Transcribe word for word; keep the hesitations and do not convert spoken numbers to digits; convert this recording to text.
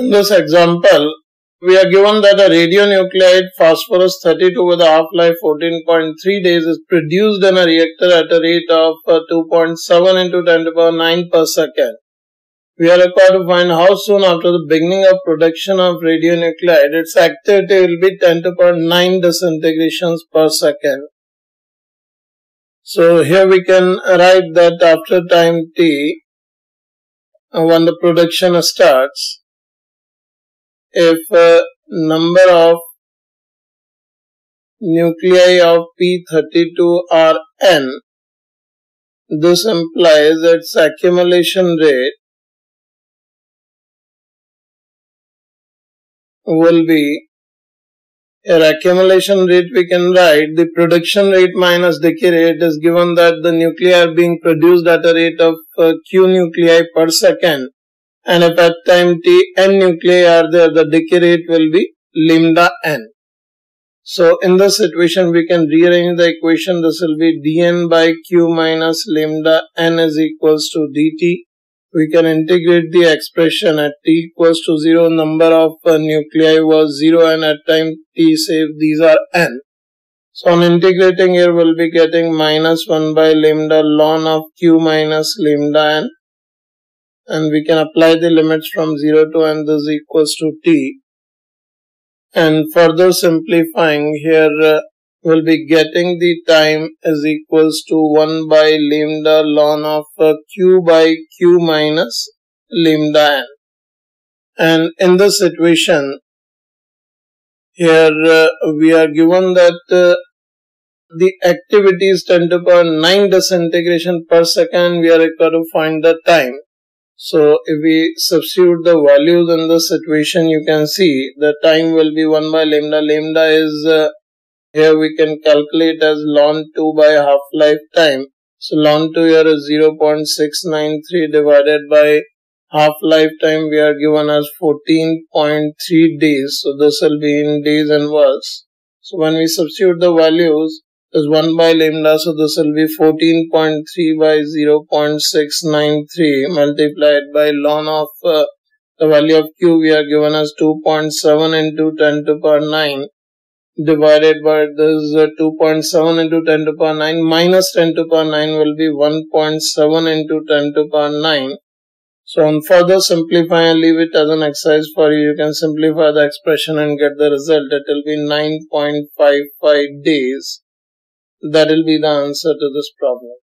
In this example, we are given that a radionuclide phosphorus thirty-two with a half-life fourteen point three days is produced in a reactor at a rate of two point seven into ten to the power nine per second. We are required to find how soon after the beginning of production of radionuclide its activity will be ten to the power nine disintegrations per second. So here we can write that after time t, when the production starts, if uh, number of nuclei of P thirty-two are n, this implies its accumulation rate will be, your accumulation rate we can write, the production rate minus decay rate is given that the nuclei are being produced at a rate of uh, q nuclei per second. And if at time t, n nuclei are there, the decay rate will be lambda n. So in this situation, we can rearrange the equation. This will be dn by q minus lambda n is equals to dt. We can integrate the expression at t equals to zero. Number of uh, nuclei was zero, and at time t, say these are n. So on integrating here, we'll be getting minus one by lambda ln of q minus lambda n. And we can apply the limits from zero to n, this equals to t. And further simplifying here, uh, we'll be getting the time is equals to one by lambda ln of uh, q by q minus lambda n. And in this situation, here uh, we are given that uh, the activity is ten to the power nine disintegration per second. We are required to find the time. So if we substitute the values in this situation, you can see the time will be one by lambda. Lambda is, uh, here we can calculate as ln two by half-life time. So ln two here is zero point six nine three divided by half-life time we are given as fourteen point three days. So this will be in days inverse. So when we substitute the values, is one by lambda, so this will be fourteen point three by zero point six nine three multiplied by ln of uh, the value of q we are given as two point seven into ten to the power nine divided by this uh, two point seven into ten to the power nine minus ten to the power nine will be one point seven into ten to the power nine. So on further simplifying, I'll leave it as an exercise for you. You can simplify the expression and get the result. It will be nine point five five days. That will be the answer to this problem.